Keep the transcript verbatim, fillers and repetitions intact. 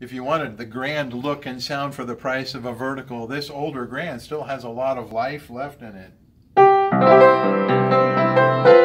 If you wanted the grand look and sound for the price of a vertical, this older grand still has a lot of life left in it.